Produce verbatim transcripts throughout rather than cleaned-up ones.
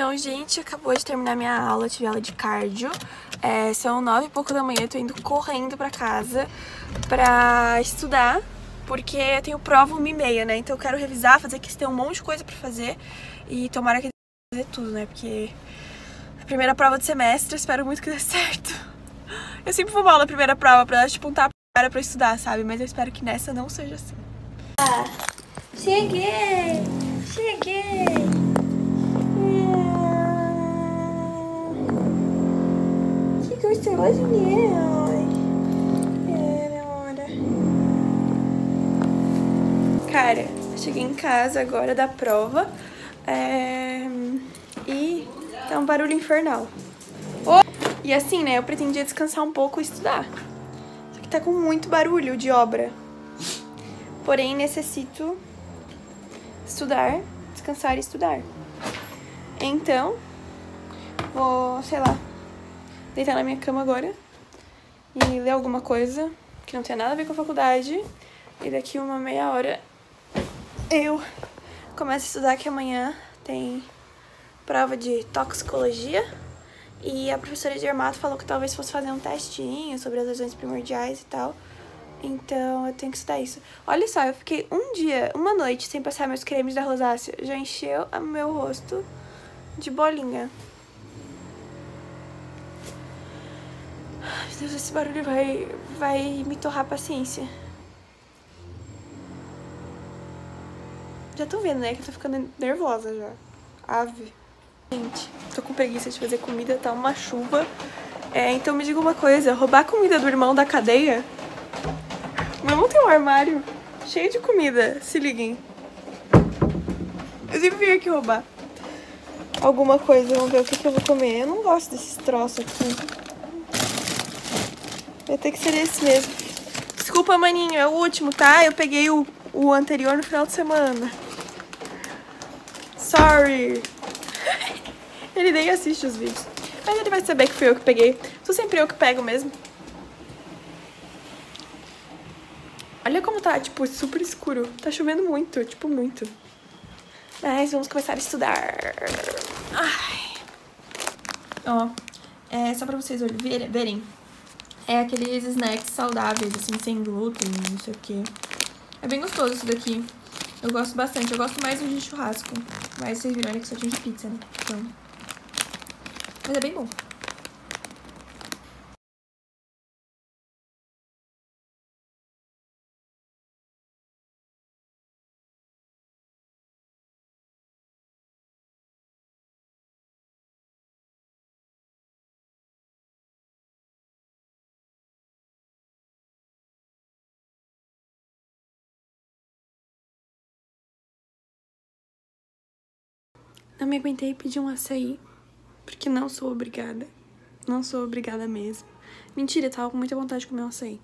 Então, gente, acabou de terminar minha aula, tive aula de cardio. É, são nove e pouco da manhã, eu tô indo correndo pra casa pra estudar, porque eu tenho prova uma e meia, né? Então eu quero revisar, fazer questão, um monte de coisa pra fazer. E tomara que dê tudo, né? Porque a primeira prova do semestre, eu espero muito que dê certo. Eu sempre vou mal na primeira prova pra dar tipo um tapa na cara pra estudar, sabe? Mas eu espero que nessa não seja assim. Ah, cheguei! Cheguei! Estou hoje minha hora. Cara, cheguei em casa agora da prova é... e tá um barulho infernal. Oh! E assim, né, eu pretendia descansar um pouco e estudar. Só que tá com muito barulho de obra. Porém, necessito estudar, descansar e estudar. Então, vou, sei lá, deitar na minha cama agora e ler alguma coisa que não tem nada a ver com a faculdade. E daqui uma meia hora eu começo a estudar, que amanhã tem prova de toxicologia. E a professora de dermato falou que talvez fosse fazer um testinho sobre as lesões primordiais e tal. Então eu tenho que estudar isso. Olha só, eu fiquei um dia, uma noite, sem passar meus cremes da rosácea. Já encheu o meu rosto de bolinha. Meu Deus, esse barulho vai, vai me torrar a paciência. Já tô vendo, né, que eu tô ficando nervosa já. Ave. Gente, tô com preguiça de fazer comida, tá uma chuva. É, então me diga uma coisa, roubar comida do irmão da cadeia? Meu irmão tem um armário cheio de comida, se liguem. Eu sempre vim aqui roubar alguma coisa, vamos ver o que, que eu vou comer. Eu não gosto desses troços aqui. Vai ter que ser esse mesmo. Desculpa, maninho, é o último, tá? Eu peguei o, o anterior no final de semana. Sorry. Ele nem assiste os vídeos. Mas ele vai saber que fui eu que peguei. Sou sempre eu que pego mesmo. Olha como tá, tipo, super escuro. Tá chovendo muito, tipo, muito. Mas vamos começar a estudar. Ai. Ó, é só pra vocês verem. É aqueles snacks saudáveis, assim, sem glúten, não sei o que. É bem gostoso isso daqui. Eu gosto bastante. Eu gosto mais do de churrasco. Mas vocês viram, olha que só tinha de pizza, né? Então... mas é bem bom. Não me aguentei e pedi um açaí, porque não sou obrigada. Não sou obrigada mesmo. Mentira, eu tava com muita vontade de comer um açaí.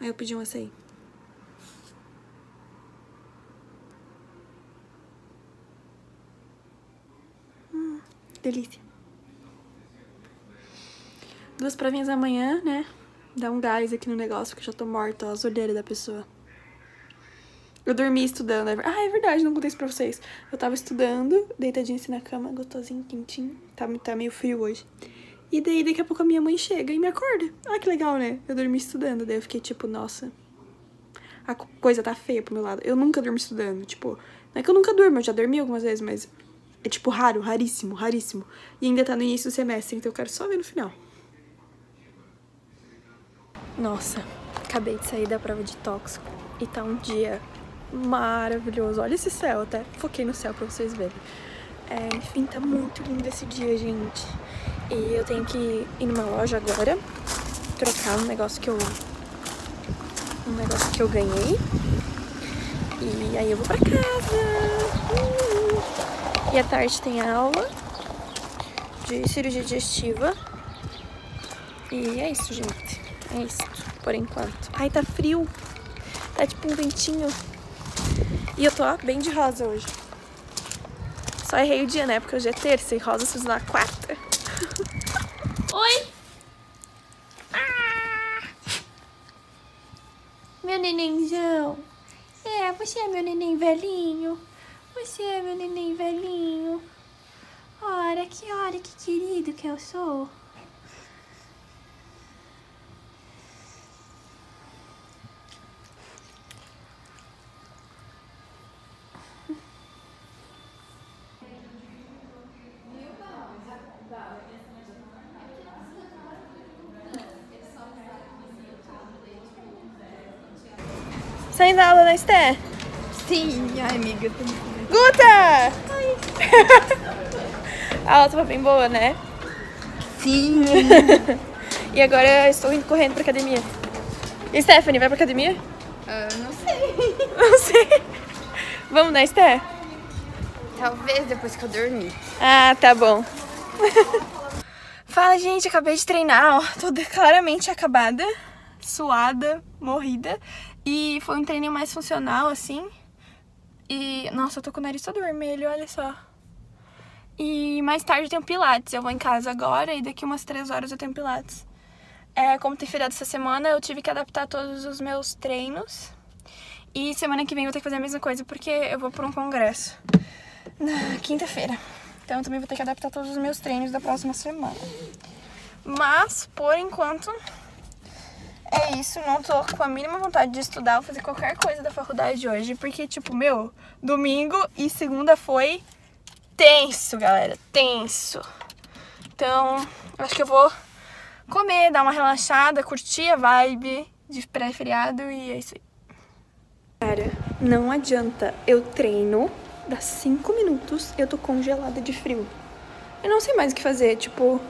Aí eu pedi um açaí. Hum, delícia. Duas provinhas amanhã, né? Dá um gás aqui no negócio, porque eu já tô morta, ó, as olheiras da pessoa. Eu dormi estudando. Ah, é verdade, não contei isso pra vocês. Eu tava estudando, deitadinha assim na cama, gostosinho, quentinho. Tá, tá meio frio hoje. E daí, daqui a pouco a minha mãe chega e me acorda. Ah, que legal, né? Eu dormi estudando. Daí eu fiquei tipo, nossa, a coisa tá feia pro meu lado. Eu nunca durmo estudando, tipo... não é que eu nunca durmo, eu já dormi algumas vezes, mas... é tipo raro, raríssimo, raríssimo. E ainda tá no início do semestre, então eu quero só ver no final. Nossa, acabei de sair da prova de tóxico. E tá um dia... maravilhoso, olha esse céu, até foquei no céu pra vocês verem. É, enfim, tá muito lindo esse dia, gente. E eu tenho que ir numa loja agora, trocar um negócio que eu um negócio que eu ganhei. E aí eu vou pra casa. E à tarde tem aula de cirurgia digestiva. E é isso, gente. É isso, por enquanto. Ai, tá frio. Tá tipo um ventinho. E eu tô bem de rosa hoje. Só errei o dia, né? Porque hoje é terça e rosa se usa na quarta. Oi! Ah! Meu nenenzão. É, você é meu neném velhinho. Você é meu neném velhinho. que olha, que querido que eu sou. Saindo da aula da Esté? Sim, ai amiga, tô muito... Guta! Ai. A aula tava bem boa, né? Sim! E agora eu estou indo correndo pra academia. E Stephanie, vai pra academia? Uh, não sei. Não sei. Vamos, né, Esté? Talvez depois que eu dormir. Ah, tá bom. Fala, gente, acabei de treinar, ó. Tô claramente acabada, suada, morrida. E foi um treino mais funcional, assim. E, nossa, eu tô com o nariz todo vermelho, olha só. E mais tarde tem um pilates. Eu vou em casa agora e daqui umas três horas eu tenho pilates. É, como tem feriado essa semana, eu tive que adaptar todos os meus treinos. E semana que vem eu vou ter que fazer a mesma coisa, porque eu vou pra um congresso na quinta-feira. Então eu também vou ter que adaptar todos os meus treinos da próxima semana. Mas, por enquanto... é isso, não tô com a mínima vontade de estudar ou fazer qualquer coisa da faculdade hoje, porque, tipo, meu, domingo e segunda foi tenso, galera, tenso. Então, acho que eu vou comer, dar uma relaxada, curtir a vibe de pré-feriado e é isso aí. Cara, não adianta, eu treino, dá cinco minutos, eu tô congelada de frio. Eu não sei mais o que fazer, tipo...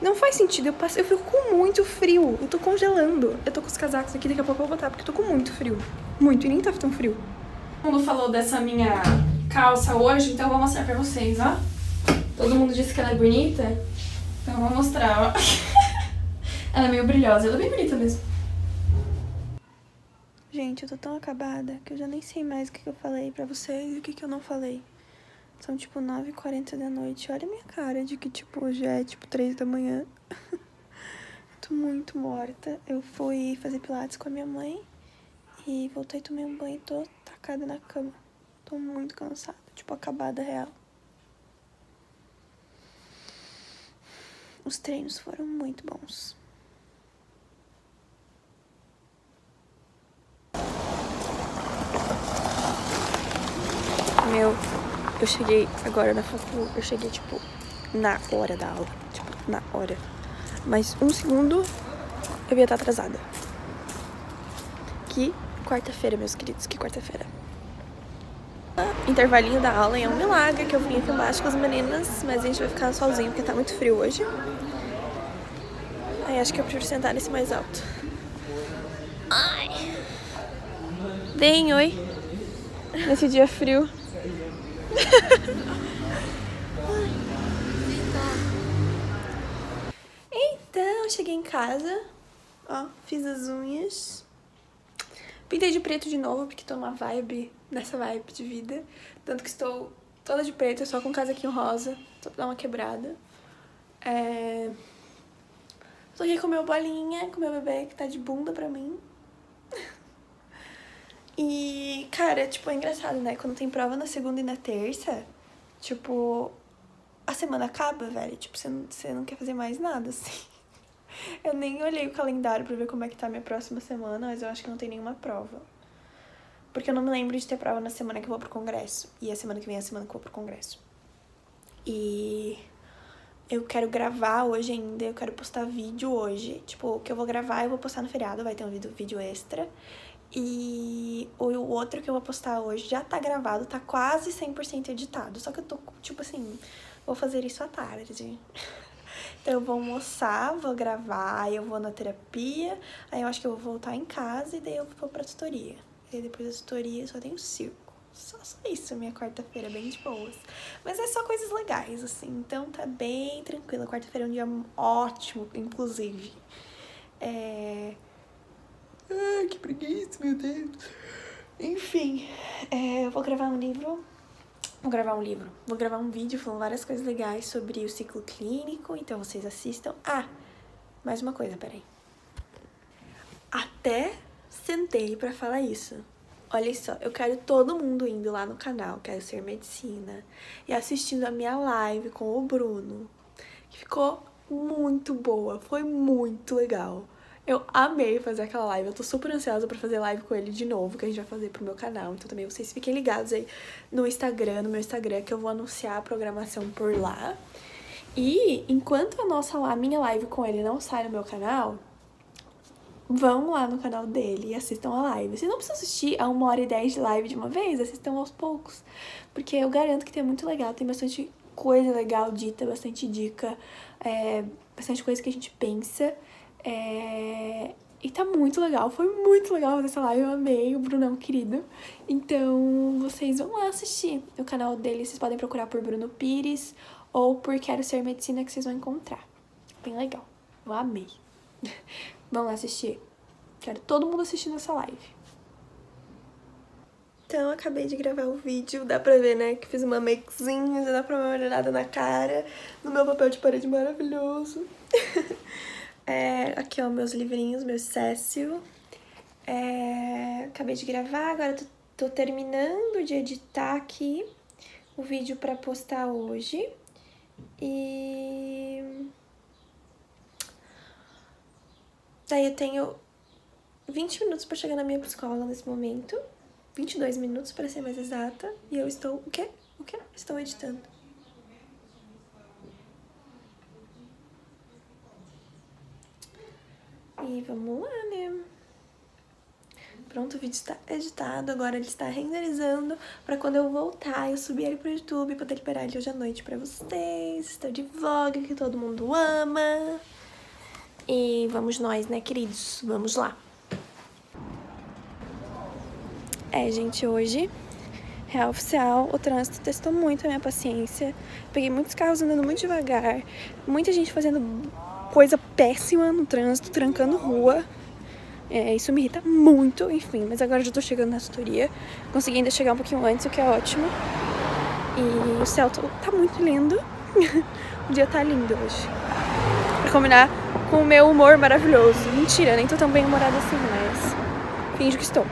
não faz sentido, eu, passo, eu fico com muito frio, eu tô congelando. Eu tô com os casacos aqui, daqui a pouco eu vou botar, porque eu tô com muito frio. Muito, e nem tava tão frio. Todo mundo falou dessa minha calça hoje, então eu vou mostrar pra vocês, ó. Todo mundo disse que ela é bonita, então eu vou mostrar, ó. Ela é meio brilhosa, ela é bem bonita mesmo. Gente, eu tô tão acabada que eu já nem sei mais o que eu falei pra vocês e o que eu não falei. São, tipo, nove e quarenta da noite. Olha a minha cara de que, tipo, já é, tipo, três da manhã. Eu tô muito morta. Eu fui fazer pilates com a minha mãe e voltei, tomei um banho e tô tacada na cama. Tô muito cansada, tipo, acabada real. Os treinos foram muito bons. Meu... eu cheguei agora na facu, eu cheguei, tipo, na hora da aula, tipo, na hora. Mas um segundo, eu ia estar atrasada. Que quarta-feira, meus queridos, que quarta-feira. Intervalinho da aula é um milagre que eu vim filmar com as meninas, mas a gente vai ficar sozinho porque tá muito frio hoje. Aí acho que eu prefiro sentar nesse mais alto. Ai! Deem oi! Nesse dia frio. Então, cheguei em casa, ó, fiz as unhas, pintei de preto de novo porque tô numa vibe, nessa vibe de vida, tanto que estou toda de preto, só com um casaquinho rosa, só pra dar uma quebrada. É... tô aqui com meu bolinha, com meu bebê que tá de bunda pra mim. E, cara, tipo, é engraçado, né? Quando tem prova na segunda e na terça, tipo, a semana acaba, velho. Tipo, você não, você não quer fazer mais nada, assim. Eu nem olhei o calendário pra ver como é que tá a minha próxima semana, mas eu acho que não tem nenhuma prova. Porque eu não me lembro de ter prova na semana que eu vou pro congresso. E a semana que vem é a semana que eu vou pro congresso. E eu quero gravar hoje ainda, eu quero postar vídeo hoje. Tipo, o que eu vou gravar eu vou postar no feriado, vai ter um vídeo extra. E o outro que eu vou postar hoje já tá gravado, tá quase cem por cento editado. Só que eu tô, tipo assim, vou fazer isso à tarde. Então eu vou almoçar, vou gravar, aí eu vou na terapia, aí eu acho que eu vou voltar em casa e daí eu vou pra tutoria. E depois da tutoria só tem o circo. Só, só isso, minha quarta-feira, bem de boas. Mas é só coisas legais, assim, então tá bem tranquila. Quarta-feira é um dia ótimo, inclusive. É... ai, que preguiça, meu Deus. Enfim, é, eu vou gravar um livro. Vou gravar um livro. Vou gravar um vídeo falando várias coisas legais sobre o ciclo clínico. Então vocês assistam. Ah, mais uma coisa, peraí. Até sentei pra falar isso. Olha só, eu quero todo mundo indo lá no canal Quero Ser Medicina e assistindo a minha live com o Bruno, que ficou muito boa, foi muito legal. Eu amei fazer aquela live, eu tô super ansiosa pra fazer live com ele de novo, que a gente vai fazer pro meu canal. Então também vocês fiquem ligados aí no Instagram, no meu Instagram, que eu vou anunciar a programação por lá. E enquanto a, nossa, a minha live com ele não sai no meu canal, vão lá no canal dele e assistam a live. Vocês não precisam assistir a uma hora e dez de live de uma vez, assistam aos poucos. Porque eu garanto que tem muito legal, tem bastante coisa legal dita, bastante dica, é, bastante coisa que a gente pensa. É... E tá muito legal, foi muito legal fazer essa live, eu amei, o Brunão querido. Então, vocês vão lá assistir o canal dele, vocês podem procurar por Bruno Pires ou por Quero Ser Medicina que vocês vão encontrar. Bem legal, eu amei. Vão lá assistir, quero todo mundo assistindo essa live. Então, acabei de gravar o vídeo, dá pra ver, né, que fiz uma makezinha, já dá pra uma olhada na cara, no meu papel de parede maravilhoso. É, aqui, ó, meus livrinhos, meu Cécio. É, acabei de gravar, agora tô, tô terminando de editar aqui o vídeo pra postar hoje. E... daí eu tenho vinte minutos pra chegar na minha psicóloga nesse momento. vinte e dois minutos pra ser mais exata. E eu estou... o quê? O quê? Estou editando. E vamos lá, né? Pronto, o vídeo está editado, agora ele está renderizando para quando eu voltar eu subir ele pro YouTube, poder liberar ele hoje à noite para vocês. Estou de vlog, que todo mundo ama. E vamos nós, né, queridos? Vamos lá. É, gente, hoje, real oficial, o trânsito testou muito a minha paciência. Peguei muitos carros andando muito devagar, muita gente fazendo... coisa péssima no trânsito, trancando rua. É, isso me irrita muito, enfim. Mas agora eu já tô chegando na tutoria. Consegui ainda chegar um pouquinho antes, o que é ótimo. E o céu tá muito lindo. O dia tá lindo hoje. Pra combinar com o meu humor maravilhoso. Mentira, nem tô tão bem humorada assim, mas finjo que estou.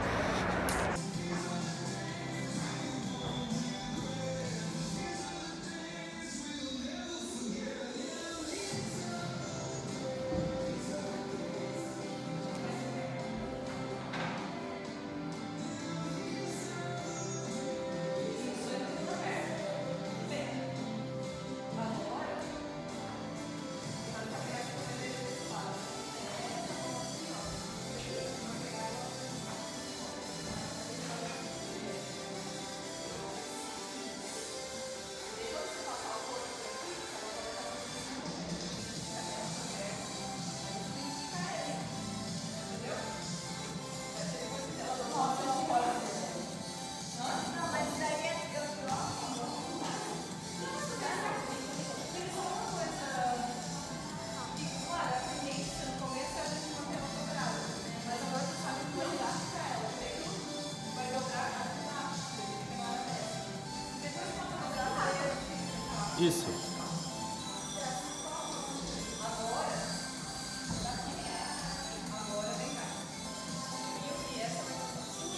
Isso.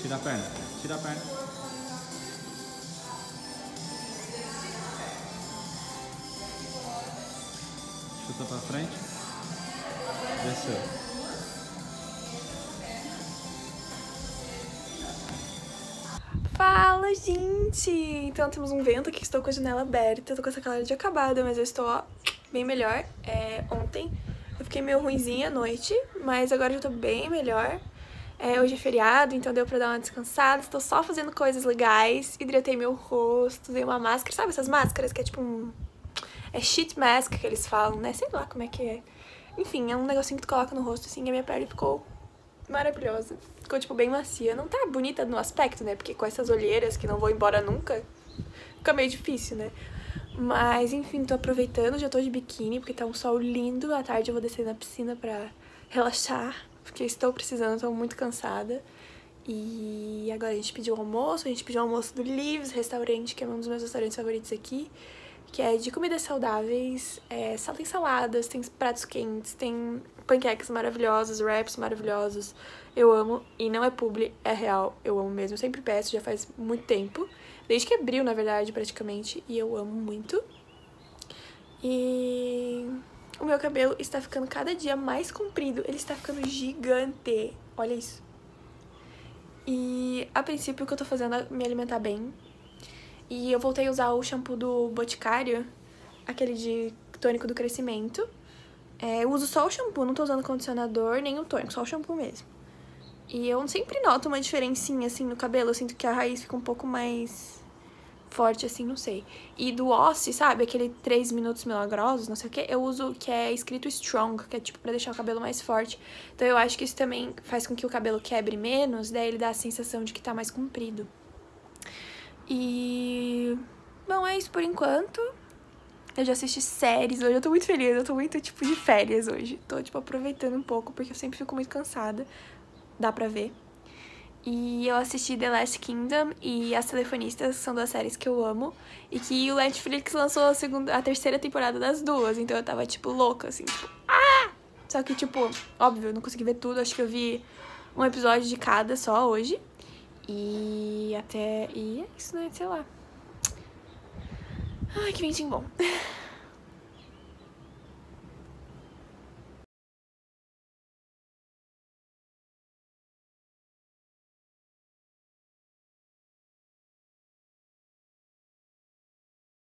Tira a perna, tira a perna. Chuta pra frente. Desceu. Fala, gente! Então temos um vento aqui, estou com a janela aberta, eu tô com essa cara de acabada, mas eu estou, ó, bem melhor. É, ontem eu fiquei meio ruinzinha à noite, mas agora eu já tô bem melhor. É, hoje é feriado, então deu pra dar uma descansada, estou só fazendo coisas legais, hidratei meu rosto, usei uma máscara, sabe essas máscaras que é tipo um... é sheet mask que eles falam, né? Sei lá como é que é. Enfim, é um negocinho que tu coloca no rosto, assim, e a minha pele ficou... maravilhosa. Ficou, tipo, bem macia. Não tá bonita no aspecto, né? Porque com essas olheiras que não vou embora nunca, fica meio difícil, né? Mas, enfim, tô aproveitando. Já tô de biquíni, porque tá um sol lindo. À tarde eu vou descer na piscina pra relaxar, porque estou precisando, tô muito cansada. E agora a gente pediu o almoço. A gente pediu o almoço do Lives, restaurante, que é um dos meus restaurantes favoritos aqui. que é de comidas saudáveis, é, tem saladas, tem pratos quentes, tem panquecas maravilhosos, wraps maravilhosos. Eu amo, e não é publi, é real, eu amo mesmo. Eu sempre peço, já faz muito tempo, desde que abriu, na verdade, praticamente, e eu amo muito. E o meu cabelo está ficando cada dia mais comprido, ele está ficando gigante, olha isso. E a princípio o que eu tô fazendo é me alimentar bem. E eu voltei a usar o shampoo do Boticário, aquele de tônico do crescimento. É, eu uso só o shampoo, não tô usando condicionador nem o tônico, só o shampoo mesmo. E eu sempre noto uma diferencinha, assim, no cabelo. Eu sinto que a raiz fica um pouco mais forte, assim, não sei. E do Ossi, sabe? Aquele três minutos milagrosos, não sei o que. Eu uso que é escrito Strong, que é tipo pra deixar o cabelo mais forte. Então eu acho que isso também faz com que o cabelo quebre menos, daí ele dá a sensação de que tá mais comprido. E... bom, é isso por enquanto. Eu já assisti séries hoje, eu tô muito feliz, eu tô muito, tipo, de férias hoje. Tô, tipo, aproveitando um pouco, porque eu sempre fico muito cansada. Dá pra ver. E eu assisti The Last Kingdom e As Telefonistas, são duas séries que eu amo. E que o Netflix lançou a, segunda, a terceira temporada das duas, então eu tava, tipo, louca, assim, tipo... ah! Só que, tipo, óbvio, eu não consegui ver tudo, acho que eu vi um episódio de cada só hoje. E até... e é isso, né? Sei lá. Ai, que ventinho bom.